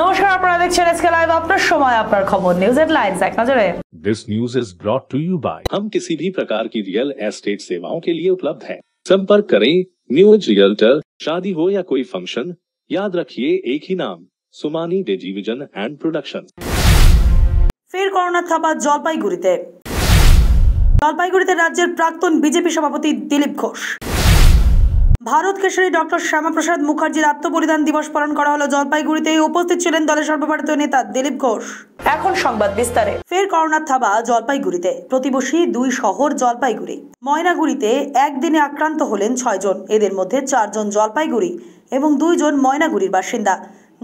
নমস্কার, আপনারা দেখছেন আজকে লাইভ আপনার সময় আপনার খবর নিউজ হেডলাইন্স এক নজরে। This news is brought to you by हम किसी भी प्रकार की रियल एस्टेट सेवाओं के लिए उपलब्ध हैं। संपर्क करें न्यूज रियल्टर। शादी हो या कोई फंक्शन, याद रखिए एक ही नाम, सुमानी टेलीविजन एंड प्रोडक्शन। फिर कोरोना थामा জলপাইগুড়িতে। জলপাইগুড়িতে राज्य प्राक्तन बीजेपी सभापति दिलीप घोष भारत केसरी डॉक्टर श्यामा प्रसाद मुखार्जी आत्मबलिदान दिवस पालन करा हलो জলপাইগুড়িতে। उपस्थित छिलेन दलेर सर्वभारतीय नेता दिलीप घोष। एखन संबाद विस्तारे। फिर करोना थामा জলপাইগুড়িতে। प्रतिबेशी दुई शहर জলপাইগুড়ি ময়নাগুড়িতে एकदिने आक्रांत हलेन 6 जन। एदेर मध्ये 4 जन জলপাইগুড়ি एबं 2 जन ময়নাগুড়ির बासिंदा।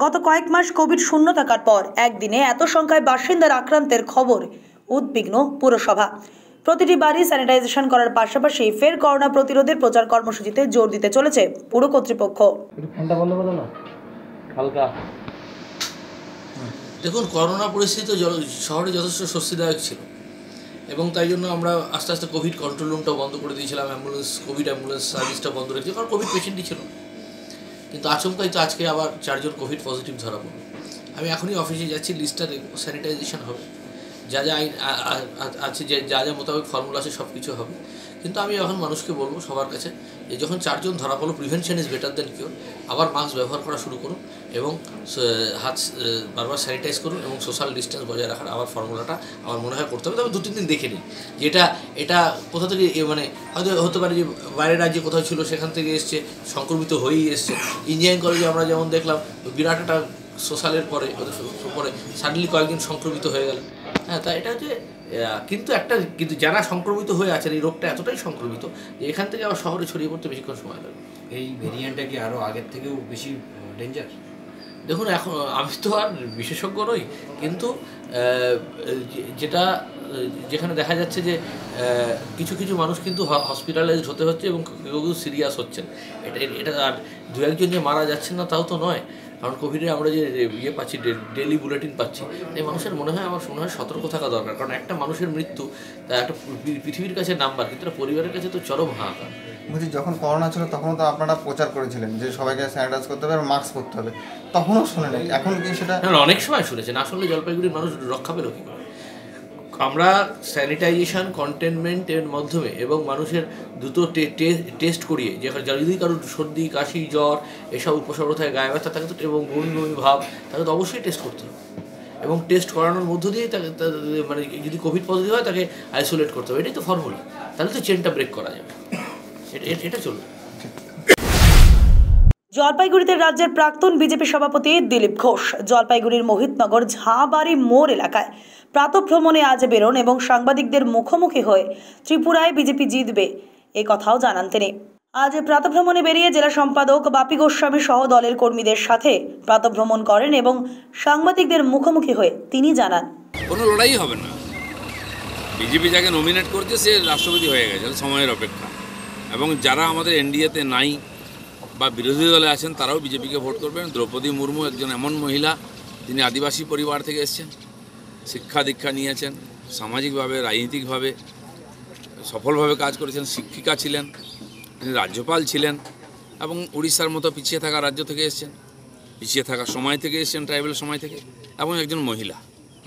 गत कयेक मास कोविड शून्य थाकार पर एकदिने एत संख्याय बासिंदार आक्रांतेर खबर उद्विग्न पौरसभा। প্রতিটি বাড়ি স্যানিটাইজেশন করার পাশাপাশি ফের করোনা প্রতিরোধের প্রচার কর্মসূচিতে জোর দিতে চলেছে পুরো কর্তৃপক্ষ। দেখুন, করোনা পরিস্থিতি শহরে যথেষ্ট স্বস্তিদায়ক ছিল এবং তাই জন্য আমরা আস্তে আস্তে কোভিড কন্ট্রোল রুমটা বন্ধ করে দিয়েছিলাম, কোভিড অ্যাম্বুলেন্স সার্ভিসটা বন্ধ রেখেছি, কারণ কোভিড পেশেন্টই ছিল। কিন্তু আচমকাই তো আজকে আবার 4 জন কোভিড পজিটিভ ধরা পড়ল। আমি এখনই অফিসে যাচ্ছি, লিস্টটা স্যানিটাইজেশন হবে, যা যা আছে যা মোতাবেক ফর্মুলা আছে সব কিছু হবে। কিন্তু আমি এখন মানুষকে বলবো সবার কাছে যে যখন 4 জন ধরা পড়লো, prevention is better than cure. আবার মাস্ক ব্যবহার করা শুরু করুন এবং হাত বারবার স্যানিটাইজ করুন এবং সোশ্যাল ডিস্টেন্স বজায় রাখার আবার ফর্মুলাটা আমার মনে হয় করতে হবে। তবে 2-3 দিন দেখে নিই যে এটা কোথা থেকে, মানে হয়তো হতে পারে যে বাইরের রাজ্যে কোথাও ছিল সেখান থেকে এসছে, সংক্রমিত হয়েই এসছে। ইঞ্জিনিয়ারিং কলেজে আমরা যেমন দেখলাম বিরাট একটা সোশ্যালের পরে সাডেনলি কয়েকজন সংক্রমিত হয়ে গেল। হ্যাঁ, তা এটা যে কিন্তু যারা সংক্রমিত হয়ে আছেন এই রোগটা এতটাই সংক্রমিত যে এখান থেকে আবার শহরে ছড়িয়ে পড়তে বেশিক্ষণ সময় লাগবে। এই ভেরিয়েন্টটা কি আরও আগের থেকেও বেশি ডেঞ্জার? দেখুন, এখন আমি তো আর বিশেষজ্ঞ নই, কিন্তু যেখানে দেখা যাচ্ছে যে কিছু মানুষ কিন্তু হসপিটালাইজড হতে হচ্ছে এবং কেউ কেউ সিরিয়াস হচ্ছেন। এটা আর 2-1 জন যে মারা যাচ্ছেন না তাও তো নয়, কারণ কোভিডে আমরা যে ইয়ে পাচ্ছি, ডেলি বুলেটিন পাচ্ছি, এই মানুষের মনে হয় সতর্ক থাকা দরকার। কারণ একটা মানুষের মৃত্যু তা একটা পৃথিবীর কাছে নাম্বার, কিন্তু পরিবারের কাছে তো চরম হাহাকার। বলছি, যখন করোনা ছিল তখন তো আপনারা প্রচার করেছিলেন যে সবাইকে স্যানিটাইজ করতে হবে আর মাস্ক পরতে হবে, তখনও শুনে নেই। এখন কি সেটা অনেক সময় শুনেছেন, আসলে জলপাইগুড়ির মানুষ রক্ষা পেল কি? আমরা স্যানিটাইজেশন কন্টেনমেন্টের মাধ্যমে এবং মানুষের দ্রুত টেস্ট করিয়ে, যেখানে যদি কারোর সর্দি কাশি জ্বর এসব উপসর্গ থাকে, গায়ে ব্যথা থাকে এবং বমি ভাব, তাকে তো অবশ্যই টেস্ট করতে হবে এবং টেস্ট করানোর মধ্য দিয়েই তাকে, মানে যদি কোভিড পজিটিভ হয় তাকে আইসোলেট করতে হবে। এটাই তো ফর্মুলা, তাহলে তো চেনটা ব্রেক করা যাবে, এটা চলবে। জলপাইগুড়িতে রাজ্যের প্রাক্তন বিজেপি সভাপতি দিলীপ ঘোষ জলপাইগুড়ির মোহিতনগর ঝাঁবাড়ি মোড় এলাকায় প্রাতঃভ্রমণে আজ বেরোন এবং সাংবাদিকদের মুখোমুখি হয়ে ত্রিপুরায় বিজেপি জিতবে এ কথাও জানান তিনি। আজ প্রাতঃভ্রমণে বেরিয়ে জেলা সম্পাদক বাপি গোস্বামী সহ দলের কর্মীদের সাথে প্রাতঃভ্রমণ করেন এবং সাংবাদিকদের মুখোমুখি হয়ে তিনি জানান, কোনো লড়াই হবে না, বিজেপি যাকে নমিনেট করছে সে রাষ্ট্রপতি হয়ে গেছে, সময়ের অপেক্ষা। এবং যারা আমাদের এনডিএতে নাই বা বিরোধী দলে আছেন তারাও বিজেপিকে ভোট করবেন। দ্রৌপদী মুর্মু একজন এমন মহিলা যিনি আদিবাসী পরিবার থেকে এসেছেন, শিক্ষা দীক্ষা নিয়েছেন, সামাজিকভাবে রাজনৈতিকভাবে সফলভাবে কাজ করেছেন, শিক্ষিকা ছিলেন, তিনি রাজ্যপাল ছিলেন এবং উড়িষ্যার মতো পিছিয়ে থাকা রাজ্য থেকে এসেছেন, পিছিয়ে থাকা সময় থেকে এসেছেন, ট্রাইবেল সময় থেকে, এবং একজন মহিলা।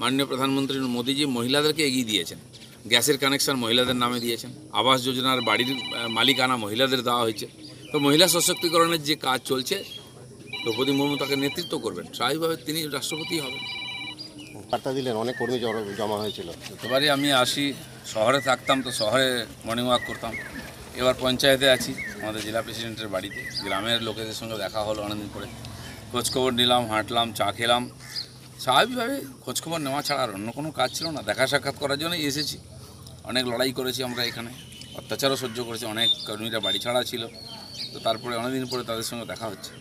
মাননীয় প্রধানমন্ত্রী মোদিজি মহিলাদেরকে এগিয়ে দিয়েছেন, গ্যাসের কানেকশান মহিলাদের নামে দিয়েছেন, আবাস যোজনার বাড়ির মালিকানা মহিলাদের দেওয়া হয়েছে। তো মহিলা সশক্তিকরণের যে কাজ চলছে, দ্রৌপদী মুর্মু তাকে নেতৃত্ব করবেন, স্বাভাবিকভাবে তিনি রাষ্ট্রপতি হবেন। বার্তা দিলেন, অনেক কর্মী জমা হয়েছিল। এবারে আমি আসি, শহরে থাকতাম তো শহরে মর্নিং ওয়াক করতাম, এবার পঞ্চায়েতে আছি, আমাদের জেলা প্রেসিডেন্টের বাড়িতে গ্রামের লোকেদের সঙ্গে দেখা হলো, অনেকদিন পরে খোঁজখবর নিলাম, হাঁটলাম, চা খেলাম। স্বাভাবিকভাবে খোঁজখবর নেওয়া ছাড়া আর অন্য কোনো কাজ ছিল না, দেখা সাক্ষাৎ করার জন্যই এসেছি। অনেক লড়াই করেছি আমরা এখানে, অত্যাচারও সহ্য করেছি, অনেক কর্মীরা বাড়ি ছাড়া ছিল, তো তারপরে অনেকদিন পরে তাদের সঙ্গে দেখা হচ্ছে।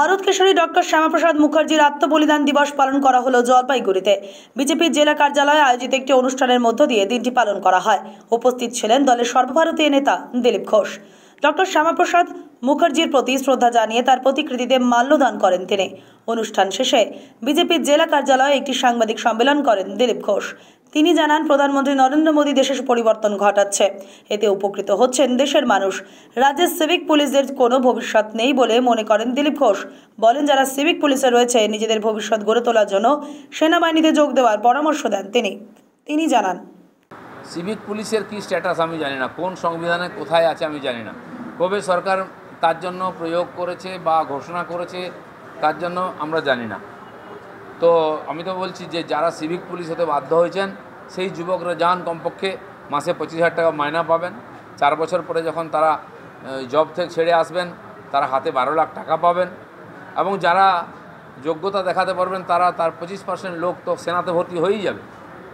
ভারত কেশরী ডক্টর শ্যামাপ্রসাদ মুখার্জির আত্মবলিদান দিবস পালন করা হলো জলপাইগুড়িতে। বিজেপির জেলা কার্যালয়ে আয়োজিত একটি অনুষ্ঠানের মধ্য দিয়ে দিনটি পালন করা হয়। উপস্থিত ছিলেন দলের সর্বভারতীয় নেতা দিলীপ ঘোষ। ডক্টর শ্যামাপ্রসাদ মুখার্জির প্রতি শ্রদ্ধা জানিয়ে তার প্রতিকৃতিতে মাল্যদান করেন তিনি। অনুষ্ঠান শেষে বিজেপির জেলা কার্যালয়ে একটি সাংবাদিক সম্মেলন করেন দিলীপ ঘোষ। তিনি জানান প্রধানমন্ত্রী নরেন্দ্র মোদি দেশে পরিবর্তন ঘটাচ্ছে এতে উপকৃত হচ্ছেন দেশের মানুষ রাজ্যে সিভিক পুলিশদের কোনো ভবিষ্যৎ নেই বলে মনে করেন দিলীপ ঘোষ বলেন যারা সিভিক পুলিশে রয়েছে নিজেদের ভবিষ্যৎ গড়ে তোলার জন্য সেনাবাহিনীতে যোগ দেওয়ার পরামর্শ দেন তিনি তিনি জানান সিভিক পুলিশের কি স্ট্যাটাস আমি জানি না কোন সংবিধানে কোথায় আছে আমি জানি না কবে সরকার তার জন্য প্রয়োগ করেছে বা ঘোষণা করেছে তার জন্য আমরা জানি না তো আমি তো বলছি যে যারা সিভিক পুলিশ হতে বাধ্য হয়েছেন সেই যুবকরা যান কমপক্ষে মাসে 25,000 টাকা মাইনা পাবেন 4 বছর পরে যখন তারা জব থেকে ছেড়ে আসবেন তারা হাতে 12 লাখ টাকা পাবেন এবং যারা যোগ্যতা দেখাতে পারবেন তারা তার 25% লোক তো সেনাতে ভর্তি হয়েই যাবে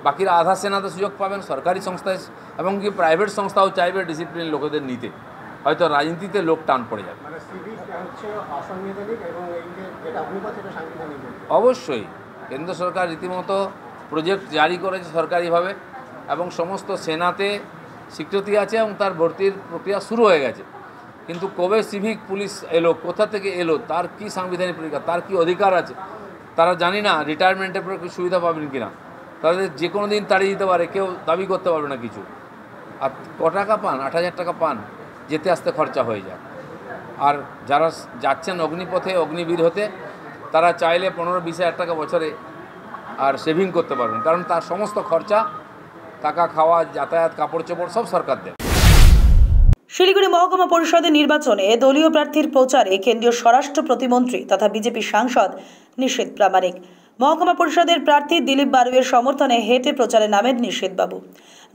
বাকিরা আধা সেনাতে সুযোগ পাবেন সরকারি সংস্থায় এবং কি প্রাইভেট সংস্থাও চাইবে ডিসিপ্লিন লোকদের নিতে হয়তো রাজনীতিতে লোক টান পড়ে যাবে অবশ্যই কেন্দ্র সরকার রীতিমতো প্রজেক্ট জারি করেছে সরকারিভাবে এবং সমস্ত সেনাতে স্বীকৃতি আছে এবং তার ভর্তির প্রক্রিয়া শুরু হয়ে গেছে কিন্তু কবে সিভিক পুলিশ এলো কোথা থেকে এলো তার কি সাংবিধানিক প্রক্রিয়া তার কি অধিকার আছে তারা জানি না রিটায়ারমেন্টের পর কি সুবিধা পাবেন কিনা তাদের যে কোনো দিন তাড়িয়ে দিতে পারে কেউ দাবি করতে পারবে না কিছু আর ক টাকা পান 8,000 টাকা পান যেতে আসতে খরচা হয়ে যায় আর যারা যাচ্ছেন অগ্নিপথে অগ্নিবীর হতে তারা চাইলে 15-20,000 টাকা বছরে আর সেভিং করতে পারবেন কারণ তার সমস্ত খরচা টাকা খাওয়া যাতায়াত কাপড় চোপড় সব সরকার দেয় শিলিগুড়ি মহকুমা পরিষদের নির্বাচনে দলীয় প্রার্থীর প্রচারে কেন্দ্রীয় স্বরাষ্ট্র প্রতিমন্ত্রী তথা বিজেপি সাংসদ নিশীথ প্রামাণিক মহকুমা পরিষদের প্রার্থী দিলীপ বারুয়ের সমর্থনে হেঁটে প্রচারে নামেন নিশীথবাবু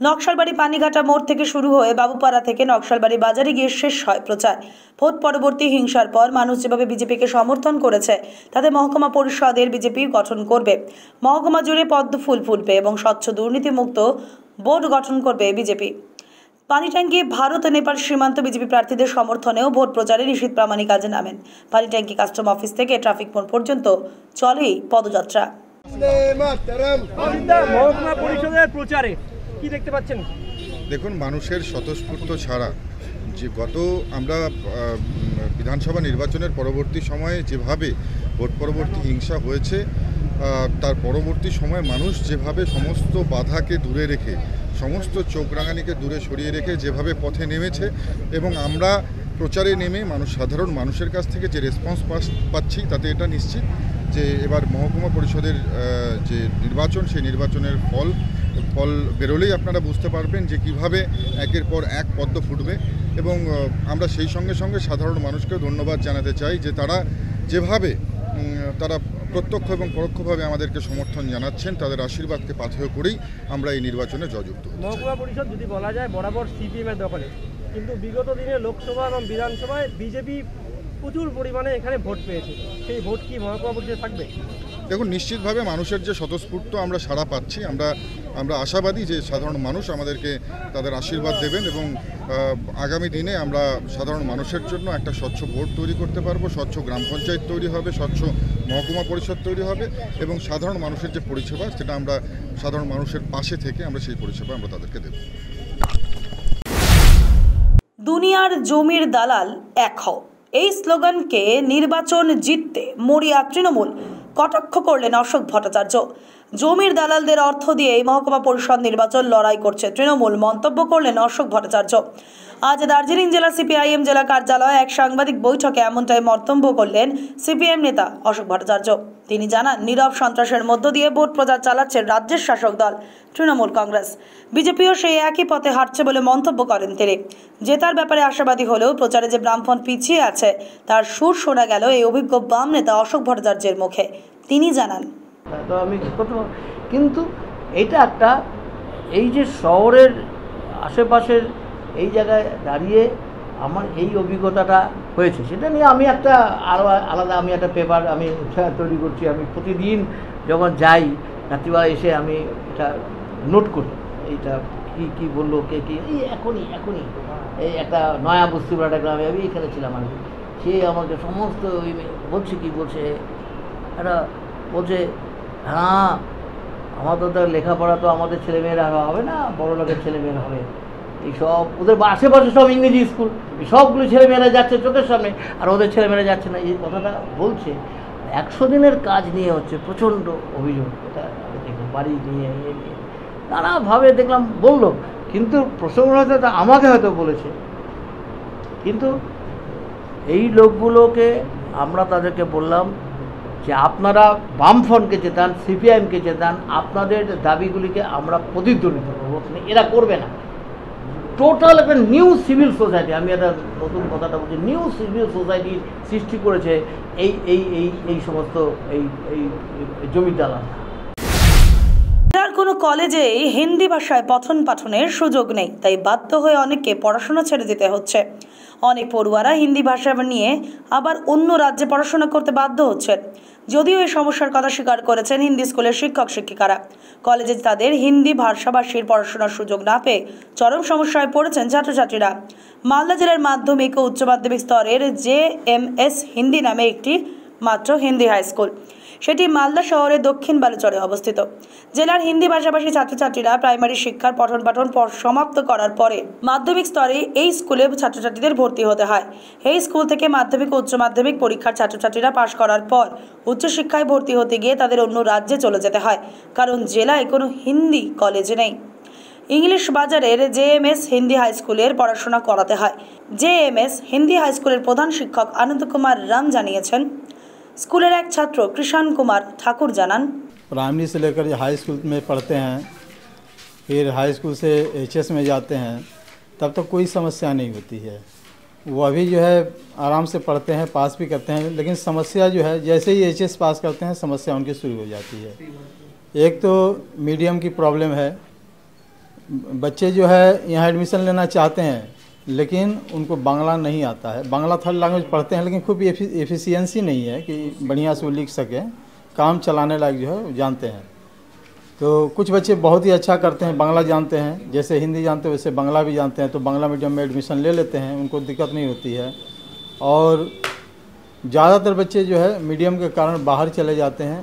নকশালবাড়ি পানিঘাটা মোড় থেকে শুরু হয়ে বাবুপাড়া থেকে নকশালবাড়ি বাজারে গিয়ে শেষ হয় প্রচার ভোট পরবর্তী হিংসার পর মানুষ যেভাবে বিজেপিকে সমর্থন করেছে তাতে মহকুমা পরিষদের বিজেপি গঠন করবে মহকুমা জুড়ে পদ্ম ফুল ফুটবে এবং স্বচ্ছ দুর্নীতিমুক্ত বোর্ড গঠন করবে বিজেপি পানিট্যাঙ্কি ভারত নেপাল সীমান্ত বিজেপি প্রার্থীদের সমর্থনেও ভোট প্রচারে নিশীথ প্রামাণিক কাজে নামেন পানিট্যাঙ্কি কাস্টম অফিস থেকে ট্রাফিক মোড় পর্যন্ত চলে পদযাত্রা মহকুমা পরিষদের প্রচারে কি দেখতে পাচ্ছেন দেখুন মানুষের স্বতঃস্ফূর্ত ছাড়া যে গত আমরা বিধানসভা নির্বাচনের পরবর্তী সময়ে যেভাবে ভোট পরবর্তী হিংসা হয়েছে তার পরবর্তী সময়ে মানুষ যেভাবে সমস্ত বাধাকে দূরে রেখে সমস্ত চোখ রাঙানিকে দূরে সরিয়ে রেখে যেভাবে পথে নেমেছে এবং আমরা প্রচারে নেমে মানুষ সাধারণ মানুষের কাছ থেকে যে রেসপন্স পাচ্ছি তাতে এটা নিশ্চিত যে এবার মহকুমা পরিষদের যে নির্বাচন সেই নির্বাচনের ফল বেরোলেই আপনারা বুঝতে পারবেন যে কিভাবে একের পর এক পদ্ম ফুটবে এবং আমরা সেই সঙ্গে সঙ্গে সাধারণ মানুষকেও ধন্যবাদ জানাতে চাই যে তারা যেভাবে তারা প্রত্যক্ষ এবং পরোক্ষভাবে আমাদেরকে সমর্থন জানাচ্ছেন তাদের আশীর্বাদকে পাথেয় করেই আমরা এই নির্বাচনে জয়যুক্ত হই। মহকুমা পরিষদ যদি বলা যায় বরাবর সিপিএমের দখলে কিন্তু বিগত দিনে লোকসভা এবং বিধানসভায় বিজেপি প্রচুর পরিমাণে এখানে ভোট পেয়েছে সেই ভোট কি মহকুমা পরিষদে থাকবে দেখুন নিশ্চিতভাবে মানুষের যে স্বতঃস্ফূর্ত আমরা সাড়া পাচ্ছি আমরা আশাবাদী যে সাধারণ মানুষ আমাদেরকে তাদের আশীর্বাদ দেবেন এবং আগামী দিনে আমরা সাধারণ মানুষের জন্য একটা স্বচ্ছ বোর্ড তৈরি করতে পারবো স্বচ্ছ গ্রাম পঞ্চায়েত তৈরি হবে স্বচ্ছ মহকুমা পরিষদ তৈরি হবে এবং সাধারণ মানুষের যে পরিষেবা সেটা আমরা সাধারণ মানুষের পাশে থেকে আমরা সেই পরিষেবা আমরা তাদেরকে দেব দুনিয়ার জমির দালাল এক হও এই স্লোগানকে নির্বাচন জিততে মরিয়া তৃণমূল কটাক্ষ করলেন অশোক ভট্টাচার্য জমির দালালদের অর্থ দিয়ে এই মহকুমা পরিষদ নির্বাচন লড়াই করছে তৃণমূল মন্তব্য করলেন অশোক ভট্টাচার্য আজ দার্জিলিং জেলা সিপিআইএম জেলা কার্যালয়ে এক সাংবাদিক বৈঠকে এমনটাই মন্তব্য করলেন সিপিএম নেতা অশোক ভট্টাচার্য তিনি জানান নীরব সন্ত্রাসের মধ্য দিয়ে ভোট প্রচার চালাচ্ছে রাজ্যের শাসক দল তৃণমূল কংগ্রেস বিজেপিও সেই একই পথে হাঁটছে বলে মন্তব্য করেন তিনি জেতার ব্যাপারে আশাবাদী হলেও প্রচারে যে বামফ্রন্ট পিছিয়ে আছে তার সুর শোনা গেল এই অভিজ্ঞ বাম নেতা অশোক ভট্টাচার্যের মুখে তিনি জানান তো আমি কিন্তু এটা একটা এই যে শহরের আশেপাশের এই জায়গায় দাঁড়িয়ে আমার এই অভিজ্ঞতাটা হয়েছে সেটা নিয়ে আমি একটা আলাদা আমি একটা পেপার আমি তৈরি করছি আমি প্রতিদিন যখন যাই রাত্রিবেলা এসে আমি এটা নোট করি এইটা কি কি বললো কে কী এই এখনই এই একটা নয়া বস্তুপাড়া গ্রামে আমি এখানে ছিলাম আমি সে আমাকে সমস্ত ওই বলছে কি বলছে একটা বলছে হ্যাঁ আমাদের তো লেখাপড়া তো আমাদের ছেলেমেয়েরা হবে না বড়ো লোকের ছেলেমেয়েরা হবে এই সব ওদের আশেপাশে সব ইংরেজি স্কুল সবগুলো ছেলেমেয়েরা যাচ্ছে চোখের সামনে আর ওদের ছেলেমেয়েরা যাচ্ছে না এই কথাটা বলছে 100 দিনের কাজ নিয়ে হচ্ছে প্রচণ্ড অভিযোগ এটা দেখুন বাড়ি নিয়ে नाना भावे देखलाम बोललो किन्तु प्रसंगत आमाके हयतो बोलेछे किन्तु এই লোকগুলোকে আমরা তাদেরকে বললাম যে আপনারা বামফ্রন্টকে জেতান, সিপিআইএমকে জেতান, আপনাদের দাবিগুলিকে আমরা প্রতিদ্বন্দ্বিতা করব, এরা করবে না। টোটাল একটা নিউ সিভিল সোসাইটি, আমি একটা নতুন কথাটা বলছি, নিউ সিভিল সোসাইটির সৃষ্টি করেছে এই এই এই এই সমস্ত এই এই জমিদাররা। কোনো কলেজে হিন্দি ভাষায় পঠন পাঠনের সুযোগ নেই, তাই বাধ্য হয়ে অনেককে পড়াশোনা ছেড়ে দিতে হচ্ছে। অনেক পড়ুয়ারা হিন্দি ভাষা নিয়ে আবার অন্য রাজ্যে পড়াশোনা করতে বাধ্য হচ্ছে। যদিও এই সমস্যার কথা স্বীকার করেছেন হিন্দি স্কুলের শিক্ষক শিক্ষিকারা, কলেজে তাদের হিন্দি ভাষাভাষীর পড়াশোনার সুযোগ না পেয়ে চরম সমস্যায় পড়েছেন ছাত্রছাত্রীরা। মালদা জেলার মাধ্যমিক ও উচ্চ মাধ্যমিক স্তরের জেএমএস হিন্দি নামে একটি মাত্র হিন্দি হাই স্কুল, সেটি মালদা শহরের দক্ষিণ বালুচরে অবস্থিত। জেলার হিন্দি ভাষাভাষী ছাত্রছাত্রীরা প্রাইমারি শিক্ষার পঠন পাঠন সমাপ্ত করার পরে মাধ্যমিক স্তরে এই স্কুলে ছাত্রছাত্রীদের ভর্তি হতে হয়। এই স্কুল থেকে মাধ্যমিক ও উচ্চ মাধ্যমিক পরীক্ষার ছাত্রছাত্রীরা পাশ করার পর উচ্চশিক্ষায় ভর্তি হতে গিয়ে তাদের অন্য রাজ্যে চলে যেতে হয়, কারণ জেলায় কোনো হিন্দি কলেজ নেই। ইংলিশ বাজারের জেএমএস হিন্দি হাই স্কুলের পড়াশোনা করাতে হয়। জেএমএস হিন্দি হাই স্কুলের প্রধান শিক্ষক আনন্দ কুমার রাম জানিয়েছেন। स्कूलर एक छात्र कृष्ण कुमार ठाकुर जानन, प्राइमरी से लेकर हाई स्कूल में पढ़ते हैं, फिर हाई स्कूल से एचएस में जाते हैं, तब तो कोई समस्या नहीं होती है। वो अभी जो है आराम से पढ़ते हैं, पास भी करते हैं, लेकिन समस्या जो है जैसे ही एचएस पास करते हैं समस्या उनकी शुरू हो जाती है। एक तो मीडियम की प्रॉब्लम है, बच्चे जो है यहाँ एडमिशन लेना चाहते हैं लेकिन उनको बांग्ला नहीं आता है, बांग्ला थर्ड लैंग्वेज पढ़ते हैं लेकिन खूब एफिशिएंसी नहीं है कि बढ़िया से वो लिख सकें, काम चलाने लायक जो है जानते हैं। तो कुछ बच्चे बहुत ही अच्छा करते हैं, बांग्ला जानते हैं, जैसे हिंदी जानते हैं वैसे बांग्ला भी जानते हैं, तो बांग्ला मीडियम में एडमिशन ले लेते हैं, उनको दिक्कत नहीं होती है। और ज़्यादातर बच्चे जो है मीडियम के कारण बाहर चले जाते हैं,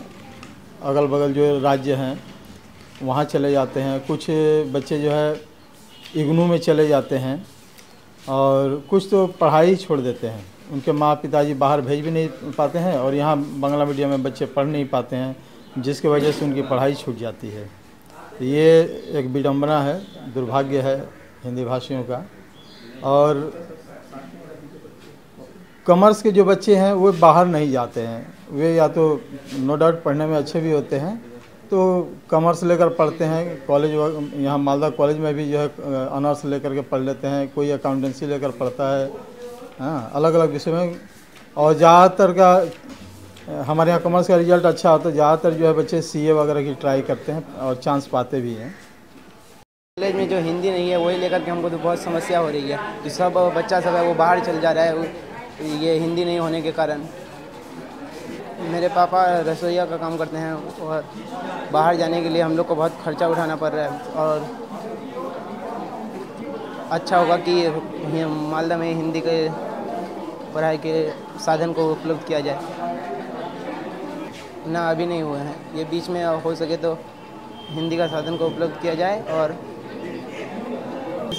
अगल बगल जो राज्य हैं वहाँ चले जाते हैं, कुछ बच्चे जो है इग्नू में चले जाते हैं और कुछ तो पढ़ाई छोड़ देते हैं। उनके माँ पिताजी बाहर भेज भी नहीं पाते हैं और यहाँ बांग्ला मीडियम में बच्चे पढ़ नहीं पाते हैं, जिसकी वजह से उनकी पढ़ाई छूट जाती है। ये एक विडम्बना है, दुर्भाग्य है हिंदी भाषियों का। और कॉमर्स के जो बच्चे हैं वो बाहर नहीं जाते हैं, वे या तो नो डाउट पढ़ने में अच्छे भी होते हैं तो कॉमर्स लेकर पढ़ते हैं, कॉलेज यहाँ मालदा कॉलेज में भी जो है ऑनर्स लेकर के पढ़ लेते हैं, कोई अकाउंटेंसी लेकर पढ़ता है, हाँ अलग अलग विषय में। और ज़्यादातर का हमारे यहाँ कॉमर्स का रिजल्ट अच्छा होता है, ज़्यादातर जो है बच्चे सीए वगैरह की ट्राई करते हैं और चांस पाते भी हैं। कॉलेज में जो हिंदी नहीं है वही लेकर के हमको तो बहुत समस्या हो रही है कि सब बच्चा सब है वो बाहर चल जा रहा है ये हिंदी नहीं होने के कारण। मेरे पापा रसोईया का काम करते हैं और बाहर जाने के लिए हम लोग को बहुत खर्चा उठाना पड़ रहा है, और अच्छा होगा कि मालदा में हिंदी के पढ़ाई के साधन को उपलब्ध किया जाए ना, अभी नहीं हुए हैं, ये बीच में हो सके तो हिंदी का साधन को उपलब्ध किया जाए और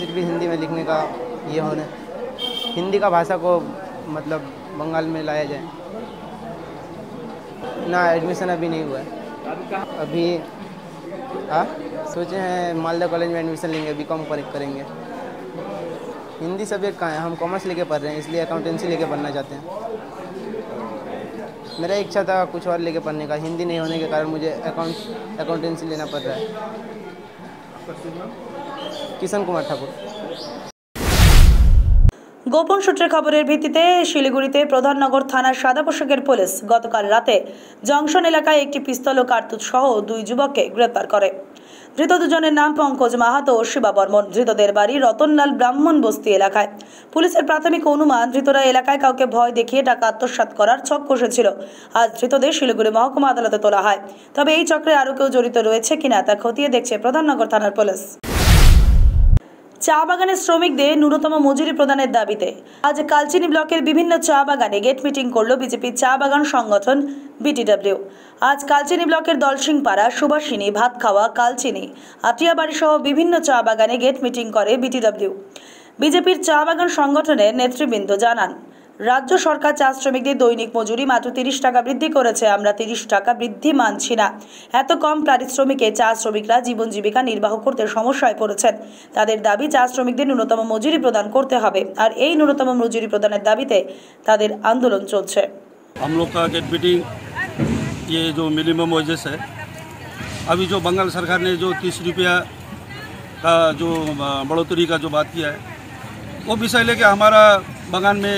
सिर्फ हिंदी में लिखने का ये होना, हिंदी का भाषा को मतलब बंगाल में लाया जाए ना। एडमिशन अभी नहीं हुआ है, अभी सोचे हैं मालदा कॉलेज में एडमिशन लेंगे, बीकॉम करेंगे। हिंदी सब्जेक्ट कहाँ है, हम कॉमर्स लेके पढ़ रहे हैं इसलिए अकाउंटेंसी लेके पढ़ना चाहते हैं। मेरा इच्छा था कुछ और लेके पढ़ने का, हिंदी नहीं होने के कारण मुझे अकाउंटेंसी लेना पड़ रहा है। किशन कुमार ठाकुर। গোপন সূত্রে খবরের ভিত্তিতে শিলিগুড়িতে প্রধাননগর থানার সাদা পোশাকের পুলিশ গতকাল রাতে জংশন এলাকায় একটি পিস্তল ও কার্তুজ সহ দুই যুবককে গ্রেপ্তার করে। ধৃত দুজনের নাম পঙ্কজ মাহাতো ও শিবা বর্মন। ধৃতদের বাড়ি রতনলাল ব্রাহ্মণ বস্তি এলাকায়। পুলিশের প্রাথমিক অনুমান, ধৃতরা এলাকায় কাউকে ভয় দেখিয়ে টাকা আত্মসাৎ করার ছক কষেছিল। আজ ধৃতদের শিলিগুড়ি মহকুমা আদালতে তোলা হয়, তবে এই চক্রে আরও কেউ জড়িত রয়েছে কিনা তা খতিয়ে দেখছে প্রধাননগর থানার পুলিশ। চা বাগানের শ্রমিকদের ন্যূনতম মজুরি প্রদানের দাবিতে আজ কালচিনি ব্লকের বিভিন্ন চা বাগানে গেট মিটিং করল বিজেপির চা বাগান সংগঠন বিটিডব্লিউ। আজ কালচিনি ব্লকের দলসিংপাড়া, সুভাষিনী, ভাতখাওয়া, কালচিনি, আটিয়াবাড়ি সহ বিভিন্ন চা বাগানে গেট মিটিং করে বিটিডব্লিউ। বিজেপির চা বাগান সংগঠনের নেতৃবৃন্দ জানান, রাজ্য সরকার চা শ্রমিকদের দৈনিক মজুরি মাত্র ৩০ টাকা বৃদ্ধি করেছে। আমরা ৩০ টাকা বৃদ্ধি মানছি না। এত কম পারিশ্রমিকে চা শ্রমিকরা জীবন জীবিকা নির্বাহ করতে সমস্যায় পড়েছেন। তাদের দাবি, চা শ্রমিকদের ন্যূনতম মজুরি প্রদান করতে হবে। আর এই ন্যূনতম মজুরি প্রদানের দাবিতে তাদের আন্দোলন চলছে। हम लोग का गेट मीटिंग ये जो मिनिमम वेजेस है, अभी जो बंगाल सरकार ने जो 30 रुपया का जो बढ़ोतरी का जो बात किया है, वो विषय लेके हमारा बगान में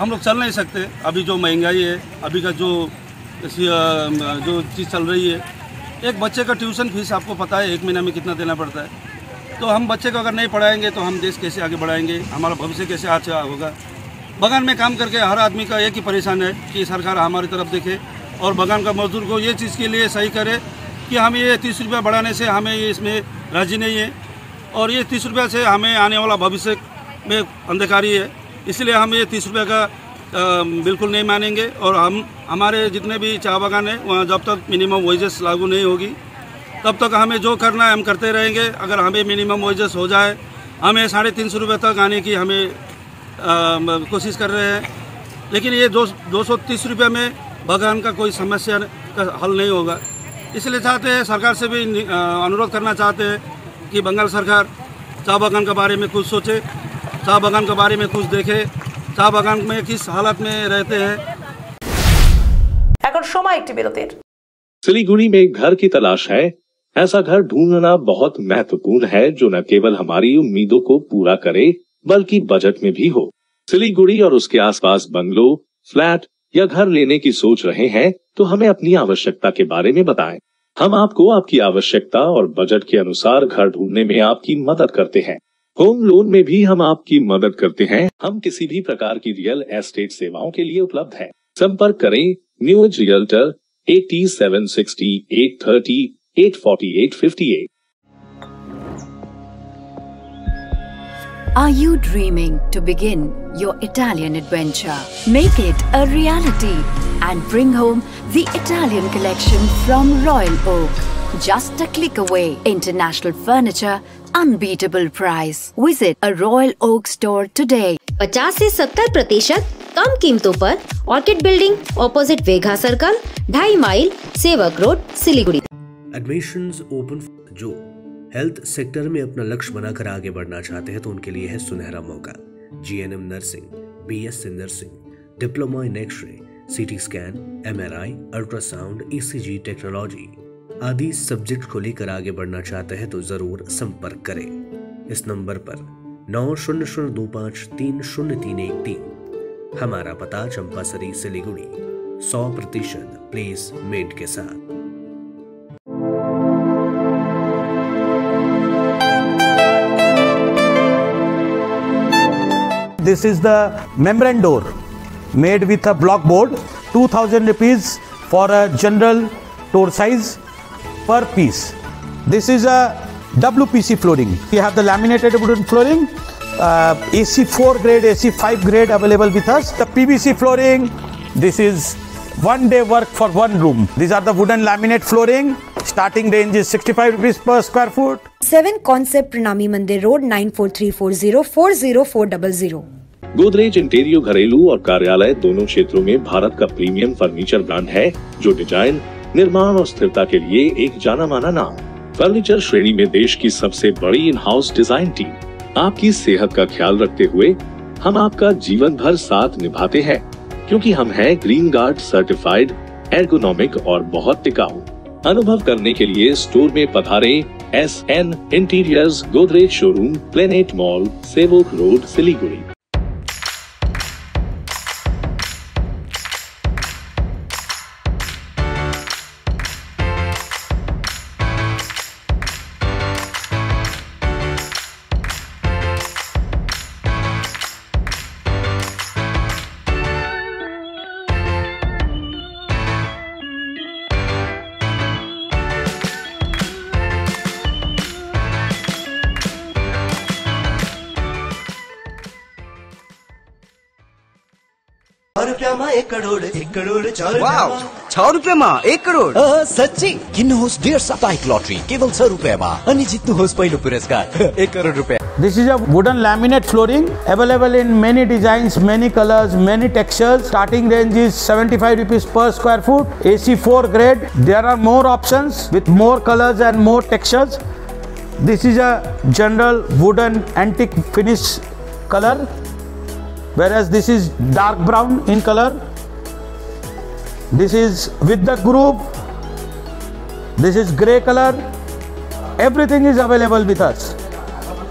हम लोग चल नहीं सकते। अभी जो महंगाई है, अभी का जो चीज़ चल रही है, एक बच्चे का ट्यूशन फीस आपको पता है एक महीना में कितना देना पड़ता है। तो हम बच्चे को अगर नहीं पढ़ाएंगे तो हम देश कैसे आगे बढ़ाएंगे, हमारा भविष्य कैसे अच्छा होगा। बगान में काम करके हर आदमी का एक ही परेशान है कि सरकार हमारी तरफ देखे और बगान का मजदूर को ये चीज़ के लिए सही करे कि हम ये 30 रुपया बढ़ाने से हमें इसमें राजी नहीं है और ये 30 रुपया से हमें आने वाला भविष्य में अंधकारी है। इसलिए हम ये 30 रुपये का बिल्कुल नहीं मानेंगे और हम हमारे जितने भी चाय बागान हैं वहाँ जब तक मिनिमम वेजेस लागू नहीं होगी तब तक हमें जो करना है हम करते रहेंगे। अगर हमें मिनिमम वेजेस हो जाए, हमें 350 रुपये तक आने की हमें कोशिश कर रहे हैं, लेकिन ये 230 रुपये में बगान का कोई समस्या का हल नहीं होगा। इसलिए चाहते हैं, सरकार से भी अनुरोध करना चाहते हैं कि बंगाल सरकार चाय बागान के बारे में कुछ सोचे, चाय बागान के बारे में कुछ देखे, चाय बागान में किस हालत में रहते हैं। सिलीगुड़ी में घर की तलाश है। ऐसा घर ढूंढना बहुत महत्वपूर्ण है जो न केवल हमारी उम्मीदों को पूरा करे बल्कि बजट में भी हो। सिलीगुड़ी और उसके आसपास बंगलो, फ्लैट या घर लेने की सोच रहे हैं तो हमें अपनी आवश्यकता के बारे में बताएं। हम आपको आपकी आवश्यकता और बजट के अनुसार घर ढूंढने में आपकी मदद करते हैं। होम लोन में भी हम आपकी मदद करते हैं। हम किसी भी प्रकार की रियल एस्टेट सेवाओं के लिए उपलब्ध हैं। संपर्क करें news realtor 8760 830 848 58। Are you dreaming to begin your Italian adventure? Make it a reality and bring home the Italian collection from Royal Oak. Just a click away. International furniture, unbeatable price. Visit a Royal Oak store today. 50 से 70% कम कीमतों पर Orchid Building, opposite Vegha Circle, 2.5 mile, Sevok Road, Siliguri. Admissions open for June. Health sector में अपना लक्ष्य बनाकर आगे बढ़ना चाहते हैं तो उनके लिए है सुनहरा मौका। GNM nursing, BSc nursing, diploma in X-ray, CT scan, MRI, ultrasound, ECG technology आदि सब्जेक्ट को लेकर आगे बढ़ना चाहते हैं तो जरूर संपर्क करें इस नंबर पर 9002530313। हमारा पता चंपासरी सिलीगुड़ी, 100% प्लेस मेड के साथ। This is the membrane door made with a block board, 2000 rupees for a general door size per piece. This is a WPC flooring. We have the laminated wooden flooring, AC4 grade, AC5 grade available with us. The PVC flooring, this is one day work for one room. These are the wooden laminate flooring. Starting range is 65 rupees per square foot. Seven Concept, Pranami Mandir Road, 9434040400। Godrej interior घरेलू और कार्यालय दोनों क्षेत्रों में भारत का premium furniture brand है जो design, निर्माण और स्थिरता के लिए एक जाना माना नाम। फर्नीचर श्रेणी में देश की सबसे बड़ी इन हाउस डिजाइन टीम। आपकी सेहत का ख्याल रखते हुए हम आपका जीवन भर साथ निभाते हैं क्योंकि हम हैं ग्रीन गार्ड सर्टिफाइड, एर्गोनॉमिक और बहुत टिकाऊ। अनुभव करने के लिए स्टोर में पधारें। SN interiors, Godrej showroom, planet mall, Sevoke road, Siliguri. ₹6 crore 1 crore 4 रुपैयाँमा 1 करोड सच्ची किन्नुहोस् डेढ़ साप्ताहिक लटरी केवल ₹6 अनि जित्नुहोस् पहिलो पुरस्कार ₹1 crore. This is a wooden laminate flooring available in many designs, many colors, many textures. Starting range is ₹75 per square foot. AC4 grade. There are more options with more colors and more textures. This is a general wooden antique finish color. Whereas this is dark brown in color. This is with the groove. This is grey color. Everything is available with us.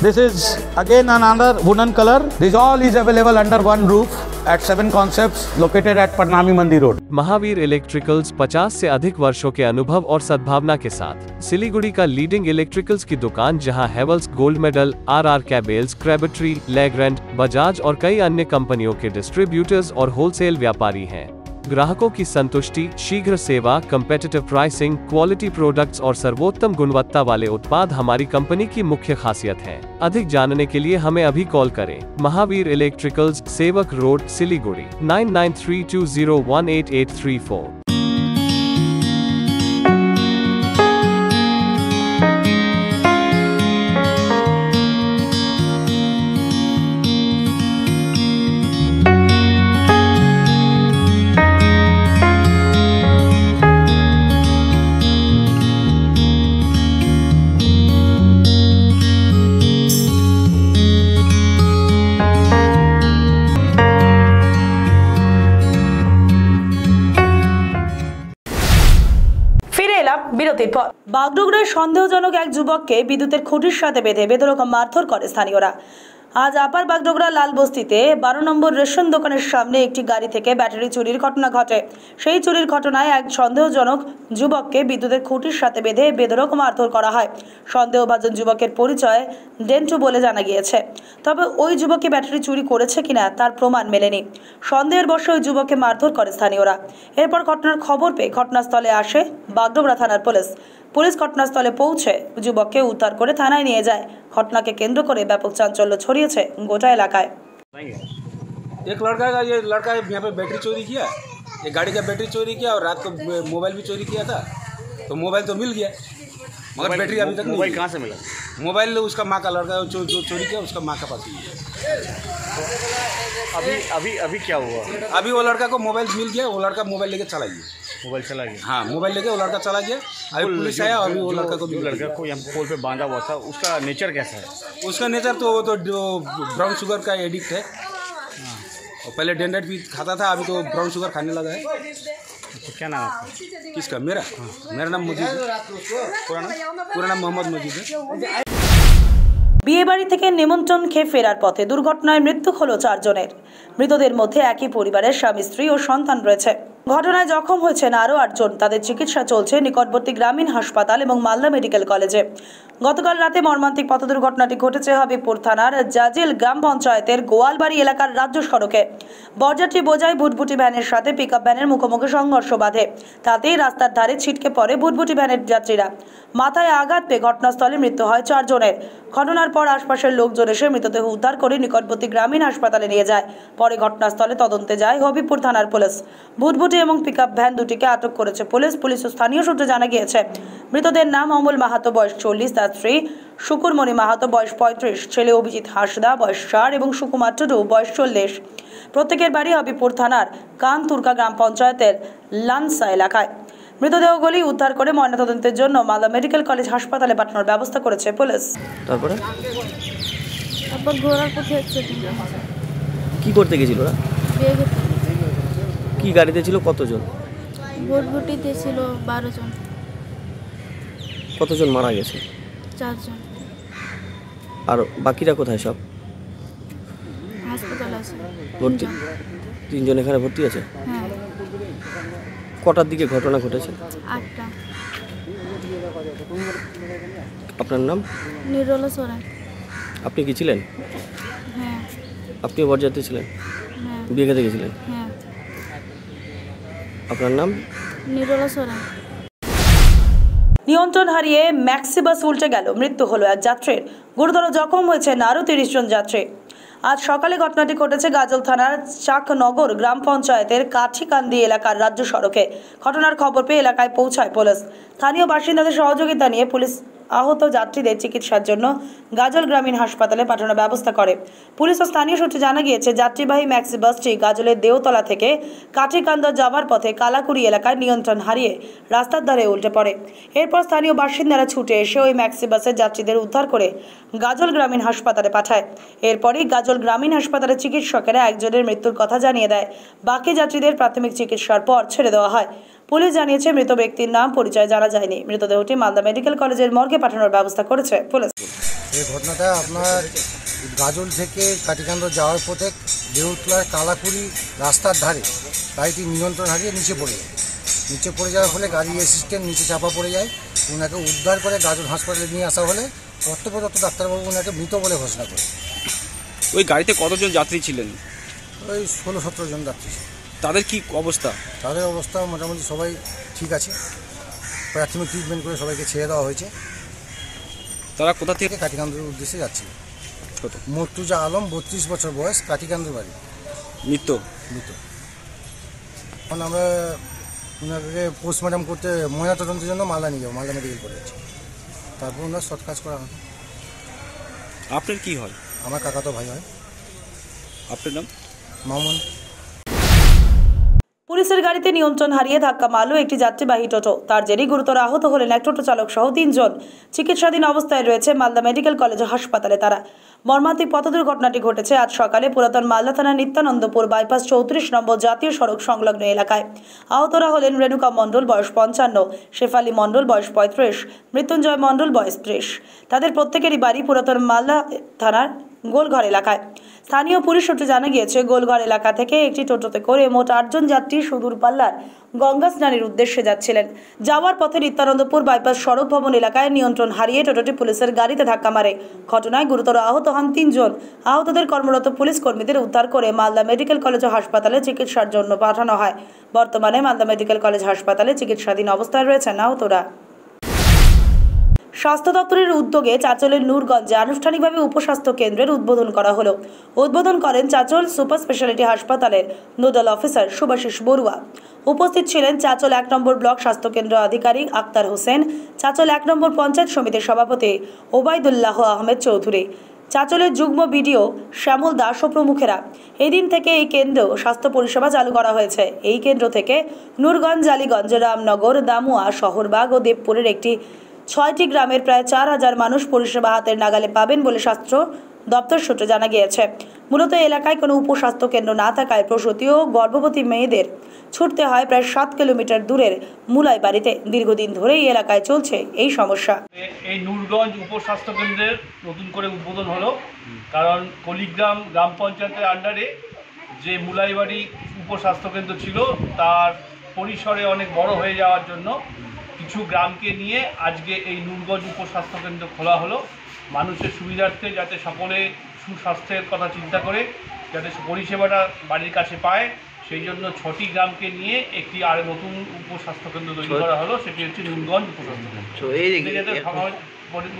This is again another wooden color. This all is available under one roof at Seven Concepts located at Parnami Mandi Road. Mahavir electricals 50 से अधिक वर्षों के अनुभव और सद्भावना के साथ सिलीगुड़ी का लीडिंग इलेक्ट्रिकल्स की दुकान, जहां Havells gold medal, RR cables, Crabtree, Legrand, Bajaj और कई अन्य कंपनियों के डिस्ट्रीब्यूटर्स और होलसेल व्यापारी हैं। ग्राहकों की संतुष्टि, शीघ्र सेवा, कम्पिटिटिव प्राइसिंग, क्वालिटी प्रोडक्ट्स और सर्वोत्तम गुणवत्ता वाले उत्पाद हमारी कंपनी की मुख्य खासियत है। अधिक जानने के लिए हमें अभी कॉल करें। Mahavir electricals, Sevoke road, Siliguri 9932018834। বাগডোগরার সন্দেহজনক এক যুবককে বিদ্যুতের খুঁটির সাথে বেঁধে বেধড়ক মারধর করে স্থানীয়রা। আজ আপার বাগডোগরা লালবস্তিতে 12 নম্বর রেশন দোকানের সামনে একটি গাড়ি থেকে ব্যাটারি চুরির ঘটনা ঘটে। সেই চুরির ঘটনায় এক সন্দেহজনক যুবককে বিদ্যুতের খুঁটির সাথে বেঁধে বেধড়ক মারধর করা হয়। সন্দেহভাজন যুবকের পরিচয় ডেন্টু বলে জানা গিয়েছে, তবে ওই যুবককে ব্যাটারি চুরি করেছে কিনা তার প্রমাণ মেলেনি। সন্দেহের বশে ওই যুবককে মারধর করে স্থানীয়রা। এরপর ঘটনার খবর পেয়ে ঘটনাস্থলে আসে বাগডোগরা থানার পুলিশ। পুলিশ ঘটনাস্থলে পৌঁছে যুবককে উদ্ধার করে থানায় নিয়ে যায়। ঘটনাকে কেন্দ্র করে ব্যাপক চাঞ্চল্য ছড়িয়েছে গোটা এলাকায়। एक लड़का का लड़का यहाँ पे बैटरी चोरी किया, एक गाड़ी का बैटरी चोरी किया और रात को मोबाइल भी चोरी किया था। तो मोबाइल तो मिल गया मगर बैटरी अभी तक नहीं। मोबाइल कहाँ से मिला? मोबाइल उसका माँ का लड़का जो चोरी किया उसका माँ का पास मिला। अभी अभी अभी क्या हुआ? अभी वो लड़का को मोबाइल मिल गया, वो लड़का मोबाइल लेके चला गया। मोबाइल चला गया? हाँ, मोबाइल लेके वो लड़का चला गया। अभी पुलिस आया और वो लड़का को यहाँ पोल पे बांधा हुआ था। उसका नेचर कैसा है? उसका नेचर तो वो तो ब्राउन शुगर का एडिक्ट है। और पहले डेंडर भी खाता था, अभी तो ब्राउन शुगर खाने लगा है। क्या नाम है किसका? मेरा मेरा नाम मजीद है, पूरा नाम मोहम्मद मजीद है। বিয়ে বাড়ি থেকে নিমন্ত্রণ খেয়ে ফেরার পথে দুর্ঘটনায় মৃত্যু হলো 4 জনের। মৃতদের মধ্যে একই পরিবারের স্বামী, স্ত্রী ও সন্তান রয়েছে। ঘটনায় জখম হয়েছেন আরও 8 জন। তাদের চিকিৎসা চলছে নিকটবর্তী গ্রামীণ হাসপাতাল এবং মালদা মেডিকেল কলেজে। গতকাল রাতে মর্মান্তিক পথ দুর্ঘটনাটি ঘটেছে হাবিবপুর থানার জাজেল গ্রাম পঞ্চায়েতের গোয়ালবাড়ি এলাকার রাজ্য সড়কে। বরযাত্রী বোঝাই ভুটভুটি ভ্যানের সাথে পিকআপ ভ্যানের মুখোমুখি সংঘর্ষ বাধে। তাতেই রাস্তার ধারে ছিটকে পড়ে ভুটভুটি ভ্যানের যাত্রীরা। মাথায় আঘাত পেয়ে ঘটনাস্থলে মৃত্যু হয় 4 জনের। ঘটনার পর আশপাশের লোকজন এসে মৃতদেহ উদ্ধার করে নিকটবর্তী গ্রামীণ হাসপাতালে নিয়ে যায়। পরে ঘটনাস্থলে তদন্তে যায় হাবিবপুর থানার পুলিশ। ভুটভুটি এবং পিকআপ ভ্যান দুটিকে আটক করেছে পুলিশ। পুলিশ ও স্থানীয় সূত্রে জানা গিয়েছে মৃতদের নাম অমল মাহাতো বয়স 40, তার স্ত্রী শুকুরমণি মাহাতো বয়স 35, ছেলে অভিজিৎ হাসদা বয়স 4 এবং সুকুমার টুডু বয়স 40। প্রত্যেকের বাড়ি হাবিবপুর থানার কানতুরকা গ্রাম পঞ্চায়েতের লানসা এলাকায়। মৃতদেহগুলি উদ্ধার করে ময়নাতদন্তের জন্য মালদা মেডিকেল কলেজ হাসপাতালে পাঠানোর ব্যবস্থা করেছে পুলিশ। তারপরে কি করতে গিয়েছিল ওরা? কি গাড়িতে ছিল কতজন? ভটভটিতে ছিল 12 জন। কতজন মারা গেছে? 4 জন। আর বাকিরা কোথায়? সব হাসপাতালে আছে। 3 জন এখানে ভর্তি আছে। হ্যাঁ। কটার দিকে ঘটনা ঘটেছে? 8টা। আপনার নাম? নিরলা সোনা। আপনি কি ছিলেন? হ্যাঁ। আপনি বরযাত্রী ছিলেন? হ্যাঁ। বিয়ে খেতে গেছিলেন? হ্যাঁ। আপনার নাম? নিরলা সোনা। নিয়ন্ত্রণ হারিয়ে ম্যাক্সি বাস উল্টে গেল, মৃত্যু হলো এক যাত্রীর। গুরুতর জখম হয়েছে আরও 30 জন যাত্রী। আজ সকালে ঘটনাটি ঘটেছে গাজল থানার চাকনগর গ্রাম পঞ্চায়েতের কাঠিকান্দি এলাকার রাজ্য সড়কে। ঘটনার খবর পেয়ে এলাকায় পৌঁছায় পুলিশ। স্থানীয় বাসিন্দাদের সহযোগিতা নিয়ে পুলিশ আহত যাত্রীদের চিকিৎসার জন্য গাজল গ্রামীণ হাসপাতালে পাঠানোর ব্যবস্থা করে। পুলিশ ও স্থানীয় সূত্রে জানা গিয়েছে, যাত্রীবাহী ম্যাক্সি বাসটি গাজলের দেওতলা থেকে কাঠিকান্দা যাওয়ার পথে কালাকুড়ি এলাকায় নিয়ন্ত্রণ হারিয়ে রাস্তার ধারে উল্টে পড়ে। এরপর স্থানীয় বাসিন্দারা ছুটে এসে ওই ম্যাক্সি বাসের যাত্রীদের উদ্ধার করে গাজল গ্রামীণ হাসপাতালে পাঠায়। এরপরই গাজল গ্রামীণ হাসপাতালে চিকিৎসকেরা একজনের মৃত্যুর কথা জানিয়ে দেয়। বাকি যাত্রীদের প্রাথমিক চিকিৎসার পর ছেড়ে দেওয়া হয়। পুলিশ জানিয়েছে মৃত ব্যক্তির নাম পরিচয় জানা যায়নি। মৃতদেহটি মালদা মেডিকেল কলেজের মর্গে পাঠানোর ব্যবস্থা করেছে পুলিশ। এই ঘটনাটা আপনার গাজল থেকে কাটিকান্দা যাওয়ার পথে দেউতলার কালাকুড়ি রাস্তার ধারে গাড়িটি নিয়ন্ত্রণ হারিয়ে নিচে পড়ে যায়। নিচে পড়ে যাওয়ার ফলে গাড়ি অ্যাসিস্ট্যান্ট নিচে চাপা পড়ে যায়। ওনাকে উদ্ধার করে গাজল হাসপাতালে নিয়ে আসা হলে কর্তব্যরত ডাক্তারবাবু ওনাকে মৃত বলে ঘোষণা করে। ওই গাড়িতে কতজন যাত্রী ছিলেন? ওই 16-17 জন যাত্রী। তাদের কি অবস্থা? তাদের অবস্থা মোটামুটি সবাই ঠিক আছে। প্রাথমিক ট্রিটমেন্ট করে সবাইকে ছেড়ে দেওয়া হয়েছে। তারা কোথা থেকে? কাটিকান্দুর উদ্দেশ্যে যাচ্ছিল। মর্তুজা আলম, 32 বছর বয়স, কাটিকান্দুর বাড়ি। মৃত মৃত এখন আমরা ওনাকে পোস্টমর্টম করতে ময়নাতদন্তের জন্য মালদা নিয়ে যাবো। মালদা মেডিকেল করে যাচ্ছি। তারপর ওনার শর্টকাজ করা হয়। আপনার কী হয়? আমার কাকাতো ভাই হয়। আপনার নাম? মামুন। পুলিশের গাড়িতে নিয়ন্ত্রণ হারিয়ে ধাক্কা মারল একটি যাত্রীবাহী টোটো। তার জেরে গুরুতর আহত হলেন এক টোটো চালক সহ 3 জন। চিকিৎসাধীন অবস্থায় রয়েছে মালদা মেডিকেল কলেজ হাসপাতালে তারা। মর্মান্তিক পথ দুর্ঘটনাটি ঘটেছে আজ সকালে পুরাতন মালদা থানার নিত্যানন্দপুর বাইপাস 34 নম্বর জাতীয় সড়ক সংলগ্ন এলাকায়। আহতরা হলেন রেণুকা মণ্ডল, বয়স 55, শেফালি মণ্ডল, বয়স 35, মৃত্যুঞ্জয় মণ্ডল, বয়স 30। তাদের প্রত্যেকেরই বাড়ি পুরাতন মালদা থানার গোলঘর এলাকায়। স্থানীয় পুলিশ সূত্রে জানা গিয়েছে, গোলঘর এলাকা থেকে একটি টোটোতে করে মোট 8 জন যাত্রী সুদূর পাল্লার গঙ্গা স্নানের উদ্দেশ্যে যাচ্ছিলেন। যাওয়ার পথে নিত্যানন্দপুর বাইপাস সড়ক ভবন এলাকায় নিয়ন্ত্রণ হারিয়ে টোটোটি পুলিশের গাড়িতে ধাক্কা মারে। ঘটনায় গুরুতর আহত হন 3 জন। আহতদের কর্মরত পুলিশ কর্মীদের উদ্ধার করে মালদা মেডিকেল কলেজ হাসপাতালে চিকিৎসার জন্য পাঠানো হয়। বর্তমানে মালদা মেডিকেল কলেজ হাসপাতালে চিকিৎসাধীন অবস্থায় রয়েছেন আহতরা। স্বাস্থ্য দপ্তরের উদ্যোগে চাঁচলের নূরগঞ্জে আনুষ্ঠানিকভাবে উপস্বাস্থ্য কেন্দ্রের উদ্বোধন করা হলো। উদ্বোধন করেন চাঁচল সুপার স্পেশালিটি হাসপাতালের নোডাল অফিসার সুভাশিস বড়ুয়া। উপস্থিত ছিলেন চাঁচল 1 নম্বর ব্লক স্বাস্থ্যকেন্দ্র আধিকারিক আক্তার হোসেন, চাঁচল 1 নম্বর পঞ্চায়েত সমিতির সভাপতি ওবায়দুল্লাহ আহমেদ চৌধুরী, চাঁচলের যুগ্ম বিডিও শ্যামল দাস ও প্রমুখেরা। এদিন থেকে এই কেন্দ্র স্বাস্থ্য পরিষেবা চালু করা হয়েছে। এই কেন্দ্র থেকে নূরগঞ্জ, আলীগঞ্জ, রামনগর, দামুয়া, শহরবাগ ও দেবপুরের একটি 6টি গ্রামের প্রায় 4000 মানুষ পরিষেবা হাতের নাগালে পাবেন বলে স্বাস্থ্য দপ্তর সূত্রে জানা গিয়েছে। মূলত এলাকায় কোনো উপস্বাস্থ্য কেন্দ্র না থাকায় প্রসূতি ও গর্ভবতী মেয়েদের ছুটতে হয় প্রায় 7 কিলোমিটার দূরের মুলাই বাড়িতে। দীর্ঘদিন ধরে এই এলাকায় চলছে এই সমস্যা। এই নূরগঞ্জ উপস্বাস্থ্য কেন্দ্রের নতুন করে উদ্বোধন হলো, কারণ কলিগ্রাম গ্রাম পঞ্চায়েতের আন্ডারে যে মুলাইবাড়ি উপস্বাস্থ্য কেন্দ্র ছিল তার পরিসরে অনেক বড় হয়ে যাওয়ার জন্য কিছু গ্রামকে নিয়ে আজকে এই নূরগঞ্জ উপস্বাস্থ্য কেন্দ্র খোলা হলো, মানুষের সুবিধার্থে, যাতে সকলে সুস্বাস্থ্যের কথা চিন্তা করে যাতে পরিষেবাটা বাড়ির কাছে পায়। সেই জন্য 6টি গ্রামকে নিয়ে একটি আর নতুন উপস্বাস্থ্য কেন্দ্র তৈরি করা হলো, সেটি হচ্ছে নূরগঞ্জ উপস্বাস্থ্য কেন্দ্র।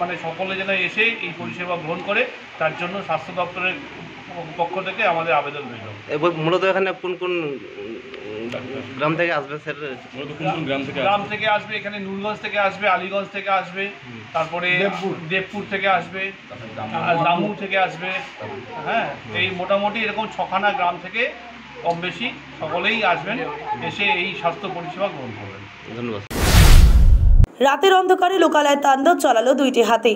মানে সকলে যেন এসে এই পরিষেবা গ্রহণ করে, তার জন্য স্বাস্থ্য দপ্তরের পক্ষ থেকে আমাদের আবেদন রইল। মূলত এখানে কোন কোন গ্রাম থেকে আসবে? স্যার গ্রাম থেকে আসবে, এখানে নূরগঞ্জ থেকে আসবে, আলীগঞ্জ থেকে আসবে, তারপরে দেবপুর থেকে আসবে, দামুর থেকে আসবে। হ্যাঁ, এই মোটামুটি এরকম 6খানা গ্রাম থেকে কম বেশি সকলেই আসবেন, এসে এই স্বাস্থ্য পরিষেবা গ্রহণ করবেন। ধন্যবাদ। রাতের অন্ধকারে লোকালয়ে তাণ্ডব চালালো 2টি হাতি।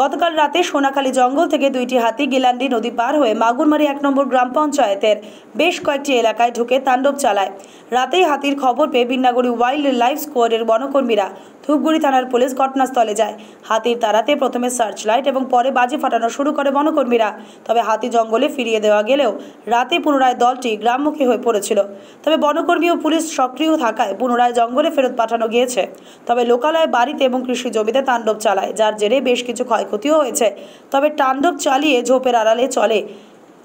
গতকাল রাতে সোনাখালী জঙ্গল থেকে 2টি হাতি গিলান্ডি নদী পার হয়ে মাগুরমারি 1 নম্বর গ্রাম পঞ্চায়েতের বেশ কয়েকটি এলাকায় ঢুকে তাণ্ডব চালায়। রাতেই হাতির খবর পেয়ে বিন্নাগুড়ি ওয়াইল্ড লাইফ স্কোয়াডের বনকর্মীরা ধূপগুড়ি থানার পুলিশ ঘটনাস্থলে যায়। হাতির তাড়াতে প্রথমে সার্চ লাইট এবং পরে বাজি ফাটানো শুরু করে বনকর্মীরা। তবে হাতি জঙ্গলে ফিরিয়ে দেওয়া গেলেও রাতে পুনরায় দলটি গ্রামমুখী হয়ে পড়েছিল। তবে বনকর্মী ও পুলিশ সক্রিয় থাকায় পুনরায় জঙ্গলে ফেরত পাঠানো গিয়েছে। তবে লোকালয়, বাড়িতে এবং কৃষি জমিতে তাণ্ডব চালায়, যার জেরে বেশ কিছু ক্ষয়ক্ষতিও হয়েছে। তবে তাণ্ডব চালিয়ে ঝোপের আড়ালে চলে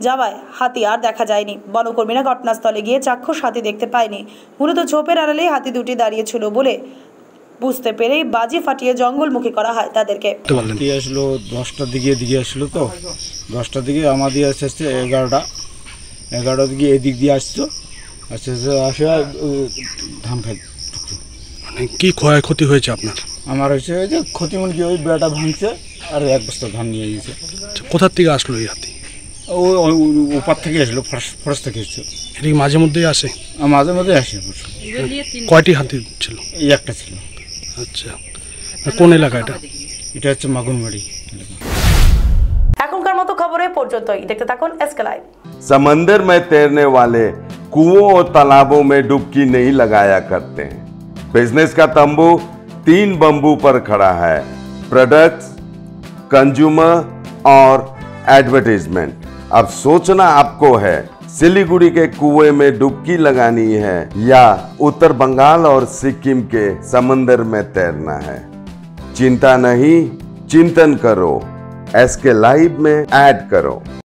যাওয়ায় হাতি আর দেখা যায়নি। বনকর্মীরা ঘটনাস্থলে গিয়ে চাক্ষুষ হাতি দেখতে পায়নি। মূলত ঝোপের আড়ালেই হাতি দুটি দাঁড়িয়েছিল বলে বুঝতে পেরে বাজি ফাটিয়ে জঙ্গলমুখী করা হয় তাদেরকে। আসলো 10টার দিকে এদিকে আসলো, তো 10টার দিকে আমাদের আসছে 11টার দিকে এদিক দিয়ে আসতো, আস্তে আস্তে আসা ধান খাই। কি ক্ষয়ক্ষতি হয়েছে আপনার? আমার হয়েছে যে ক্ষতি মানে কি, ওই বেড়াটা ভাঙছে আর এক বস্তা ধান নিয়ে গেছে। কোথার থেকে আসলো এই হাতি? ওপার থেকে আসলো, ফরেস্ট থেকে এসেছিল। এদিকে মাঝে মধ্যেই আসে? মাঝে মধ্যেই আসে। কয়টি হাতি ছিল? এই একটা ছিল। আচ্ছা, কোন এলাকা এটা? এটা হচ্ছে মাগুনবাড়ি। এখনকার মতো খবরে পর্যন্তই, দেখতে থাকুন এসকে লাইভ। समंदर में तैरने वाले कुओं और तालाबों में डुबकी नहीं लगाया करते। बिजनेस का तंबू 3 बंबू पर खड़ा है, प्रोडक्ट्स, कंज्यूमर और एडवर्टाइजमेंट। अब सोचना आपको है, सिलीगुड़ी के कुएं में डुबकी लगानी है या उत्तर बंगाल और सिक्किम के समंदर में तैरना है। चिंता नहीं, चिंतन करो। एसके लाइव में ऐड करो।